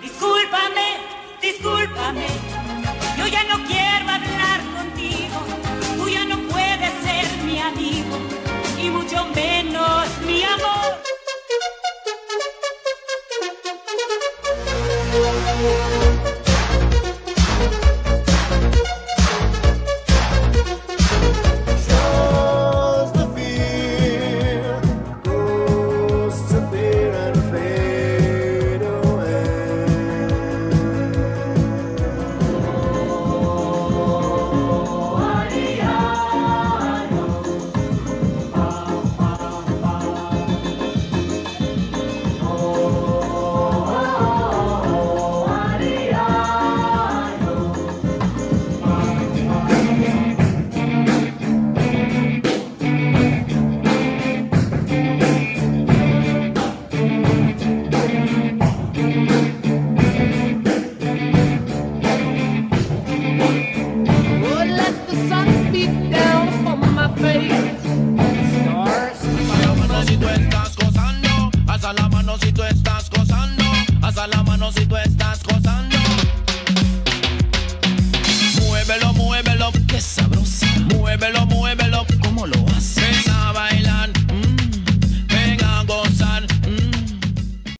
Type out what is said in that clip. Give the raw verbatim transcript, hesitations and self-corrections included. Discúlpame, discúlpame, yo ya no quiero hablar contigo, tú ya no puedes ser mi amigo y mucho menos mi amor. Haz la mano si tú estás gozando, haz la mano si tú estás gozando.